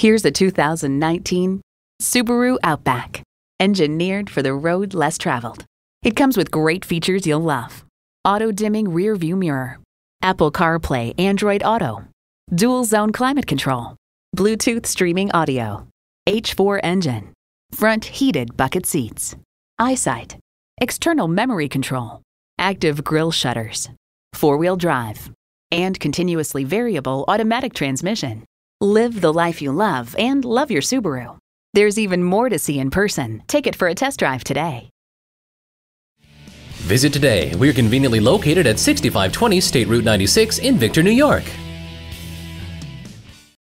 Here's a 2019 Subaru Outback, engineered for the road less traveled. It comes with great features you'll love. Auto-dimming rear view mirror, Apple CarPlay, Android Auto, dual zone climate control, Bluetooth streaming audio, H4 engine, front heated bucket seats, EyeSight, external memory control, active grille shutters, four-wheel drive, and continuously variable automatic transmission. Live the life you love and love your Subaru. There's even more to see in person. Take it for a test drive today. Visit today. We're conveniently located at 6520 State Route 96 in Victor, New York.